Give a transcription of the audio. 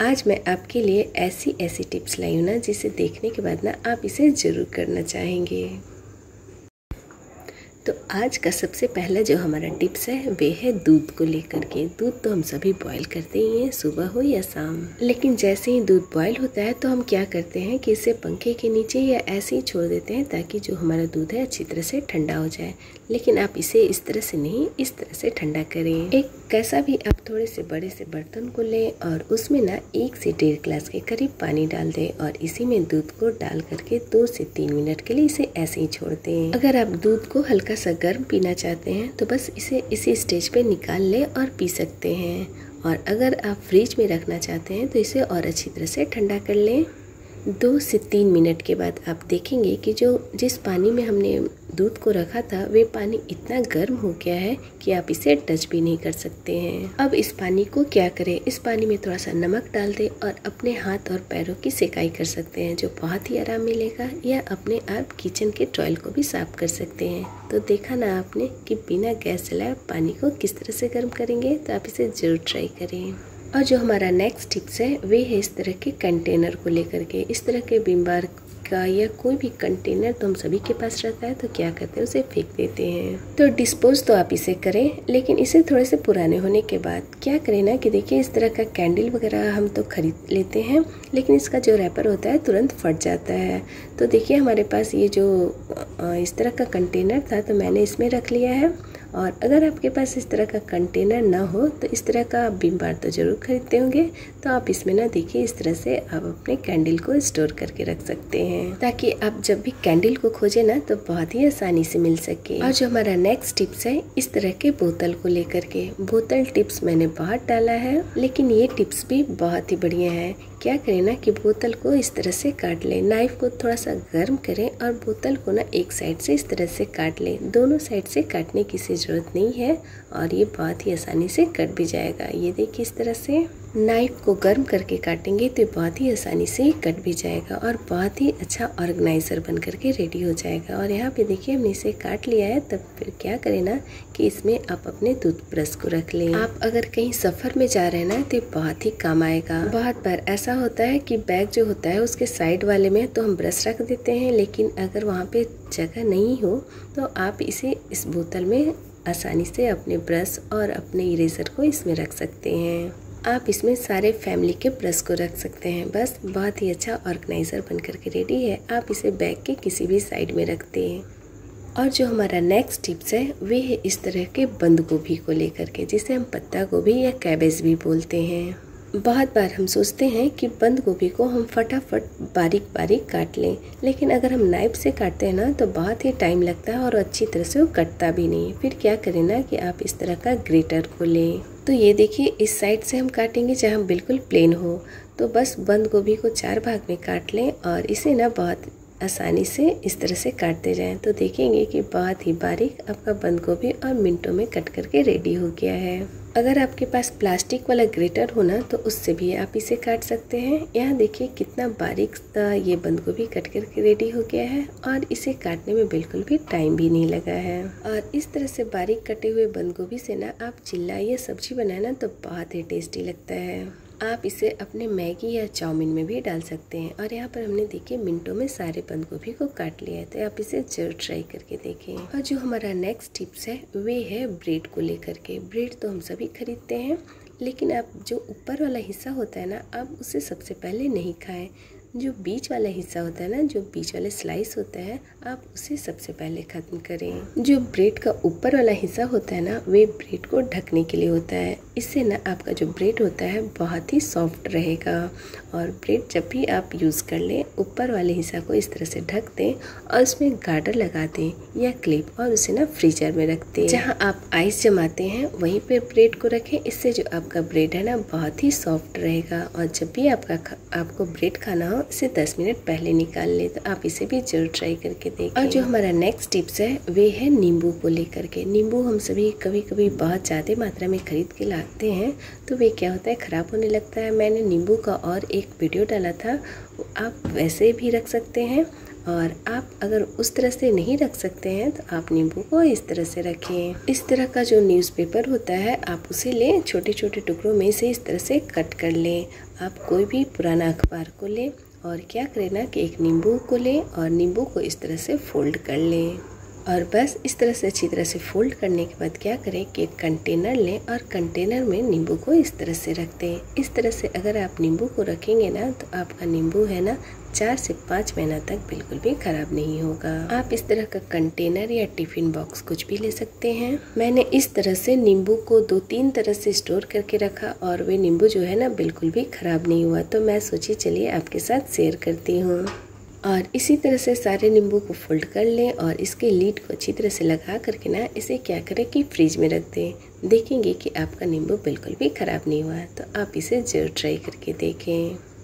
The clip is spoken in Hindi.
आज मैं आपके लिए ऐसी ऐसी टिप्स लाई हूँ ना, जिसे देखने के बाद ना आप इसे ज़रूर करना चाहेंगे। तो आज का सबसे पहला जो हमारा टिप्स है वे है दूध को लेकर के। दूध तो हम सभी बॉयल करते ही हैं, सुबह हो या शाम। लेकिन जैसे ही दूध बॉयल होता है तो हम क्या करते हैं कि इसे पंखे के नीचे या ऐसे ही छोड़ देते हैं ताकि जो हमारा दूध है अच्छी तरह से ठंडा हो जाए। लेकिन आप इसे इस तरह से नहीं, इस तरह से ठंडा करें। एक कैसा भी आप थोड़े से बड़े से बर्तन को लें और उसमें ना 1 से 1.5 ग्लास के करीब पानी डाल दें और इसी में दूध को डाल करके 2 से 3 मिनट के लिए इसे ऐसे ही छोड़ दें। अगर आप दूध को हल्का सा गर्म पीना चाहते हैं तो बस इसे इसी स्टेज पे निकाल लें और पी सकते हैं। और अगर आप फ्रिज में रखना चाहते हैं तो इसे और अच्छी तरह से ठंडा कर लें। 2 से 3 मिनट के बाद आप देखेंगे कि जिस पानी में हमने दूध को रखा था वे पानी इतना गर्म हो गया है कि आप इसे टच भी नहीं कर सकते हैं। अब इस पानी को क्या करें, इस पानी में थोड़ा सा नमक डाल दें और अपने हाथ और पैरों की सेकाई कर सकते हैं, जो बहुत ही आराम मिलेगा। या अपने आप किचन के टॉयल को भी साफ कर सकते हैं। तो देखा ना आपने कि बिना गैस जलाए पानी को किस तरह से गर्म करेंगे, तो आप इसे ज़रूर ट्राई करें। और जो हमारा नेक्स्ट टिप्स है वे है इस तरह के कंटेनर को लेकर के। इस तरह के विम बार का या कोई भी कंटेनर तो हम सभी के पास रहता है, तो क्या करते हैं उसे फेंक देते हैं। तो डिस्पोज तो आप इसे करें, लेकिन इसे थोड़े से पुराने होने के बाद क्या करें ना कि देखिए इस तरह का कैंडल वगैरह हम तो खरीद लेते हैं, लेकिन इसका जो रैपर होता है तुरंत फट जाता है। तो देखिए हमारे पास ये जो इस तरह का कंटेनर था तो मैंने इसमें रख लिया है। और अगर आपके पास इस तरह का कंटेनर ना हो तो इस तरह का आप विम बार तो ज़रूर खरीदते होंगे, तो आप इसमें ना देखिए इस तरह से आप अपने कैंडल को स्टोर करके रख सकते हैं, ताकि आप जब भी कैंडल को खोजें ना तो बहुत ही आसानी से मिल सके। और जो हमारा नेक्स्ट टिप्स है इस तरह के बोतल को लेकर के। बोतल टिप्स मैंने बहुत डाला है, लेकिन ये टिप्स भी बहुत ही बढ़िया है। क्या करें ना कि बोतल को इस तरह से काट लें, नाइफ को थोड़ा सा गर्म करें और बोतल को ना एक साइड से इस तरह से काट लें। दोनों साइड से काटने की ज़रूरत नहीं है और ये बहुत ही आसानी से कट भी जाएगा। ये देखिए इस तरह से नाइफ को गर्म करके काटेंगे तो बहुत ही आसानी से कट भी जाएगा और बहुत ही अच्छा ऑर्गेनाइजर बन करके रेडी हो जाएगा। और यहाँ पे देखिए हमने इसे काट लिया है। तब फिर क्या करें ना कि इसमें आप अपने टूथब्रश को रख लें। आप अगर कहीं सफ़र में जा रहे हैं ना तो बहुत ही काम आएगा। बहुत बार ऐसा होता है कि बैग जो होता है उसके साइड वाले में तो हम ब्रश रख देते हैं, लेकिन अगर वहाँ पे जगह नहीं हो तो आप इसे इस बोतल में आसानी से अपने ब्रश और अपने इरेजर को इसमें रख सकते हैं। आप इसमें सारे फैमिली के ब्रश को रख सकते हैं। बस बहुत ही अच्छा ऑर्गेनाइज़र बनकर के रेडी है। आप इसे बैग के किसी भी साइड में रखते हैं। और जो हमारा नेक्स्ट टिप्स है वे है इस तरह के बंद गोभी को लेकर के, जिसे हम पत्ता गोभी या कैबेज भी बोलते हैं। बहुत बार हम सोचते हैं कि बंद गोभी को हम फटाफट बारीक बारीक काट लें, लेकिन अगर हम नाइफ से काटते हैं ना तो बहुत ही टाइम लगता है और अच्छी तरह से वो कटता भी नहीं। फिर क्या करें ना कि आप इस तरह का ग्रेटर को लें। तो ये देखिए इस साइड से हम काटेंगे जहाँ बिल्कुल प्लेन हो। तो बस बंद गोभी को 4 भाग में काट लें और इसे ना बहुत आसानी से इस तरह से काटते जाएं, तो देखेंगे कि बहुत ही बारीक आपका बंद गोभी और मिनटों में कट करके रेडी हो गया है। अगर आपके पास प्लास्टिक वाला ग्रेटर हो ना तो उससे भी आप इसे काट सकते हैं। यहाँ देखिए कितना बारीक सा ये बंद गोभी कट करके रेडी हो गया है और इसे काटने में बिल्कुल भी टाइम भी नहीं लगा है। और इस तरह से बारीक कटे हुए बंद गोभी से ना आप चिल्ला या सब्जी बनाना तो बहुत ही टेस्टी लगता है। आप इसे अपने मैगी या चाउमीन में भी डाल सकते हैं। और यहाँ पर हमने देखिए मिनटों में सारे बंद गोभी को काट लिया है, तो आप इसे जरूर ट्राई करके देखें। और जो हमारा नेक्स्ट टिप्स है वे है ब्रेड को लेकर के। ब्रेड तो हम सभी खरीदते हैं, लेकिन आप जो ऊपर वाला हिस्सा होता है ना आप उसे सबसे पहले नहीं खाएं। जो बीच वाला हिस्सा होता है ना, जो बीच वाले स्लाइस होता है, आप उसे सबसे पहले ख़त्म करें। जो ब्रेड का ऊपर वाला हिस्सा होता है ना वे ब्रेड को ढकने के लिए होता है। इससे ना आपका जो ब्रेड होता है बहुत ही सॉफ्ट रहेगा। और ब्रेड जब भी आप यूज़ कर लें ऊपर वाले हिस्सा को इस तरह से ढक दें और उसमें गार्डर लगा दें या क्लिप और उसे ना फ्रीजर में रख दें। जहाँ आप आइस जमाते हैं वहीं पर ब्रेड को रखें। इससे जो आपका ब्रेड है ना बहुत ही सॉफ्ट रहेगा। और जब भी आपको ब्रेड खाना हो इसे 10 मिनट पहले निकाल ले, तो आप इसे भी जरूर ट्राई करके देखें। और जो हमारा नेक्स्ट टिप्स है वे है नींबू को लेकर के। नींबू हम सभी कभी कभी बहुत ज़्यादा मात्रा में खरीद के लाते हैं तो वे क्या होता है ख़राब होने लगता है। मैंने नींबू का और एक वीडियो डाला था, आप वैसे भी रख सकते हैं और आप अगर उस तरह से नहीं रख सकते हैं तो आप नींबू को इस तरह से रखें। इस तरह का जो न्यूज़पेपर होता है आप उसे लें, छोटे छोटे टुकड़ों में से इस तरह से कट कर लें। आप कोई भी पुराना अखबार को लें और क्या करें ना कि एक नींबू को लें और नींबू को इस तरह से फोल्ड कर लें। और बस इस तरह से अच्छी तरह से फोल्ड करने के बाद क्या करें कि एक कंटेनर लें और कंटेनर में नींबू को इस तरह से रख दें। इस तरह से अगर आप नींबू को रखेंगे ना तो आपका नींबू है ना 4 से 5 महीना तक बिल्कुल भी ख़राब नहीं होगा। आप इस तरह का कंटेनर या टिफ़िन बॉक्स कुछ भी ले सकते हैं। मैंने इस तरह से नींबू को 2-3 तरह से स्टोर करके रखा और वे नींबू जो है ना बिल्कुल भी ख़राब नहीं हुआ, तो मैं सोची चलिए आपके साथ शेयर करती हूँ। और इसी तरह से सारे नींबू को फोल्ड कर लें और इसके लीड को अच्छी तरह से लगा करके ना इसे क्या करें कि फ्रिज में रख दें। देखेंगे कि आपका नींबू बिल्कुल भी ख़राब नहीं हुआ, तो आप इसे ज़रूर ट्राई करके देखें।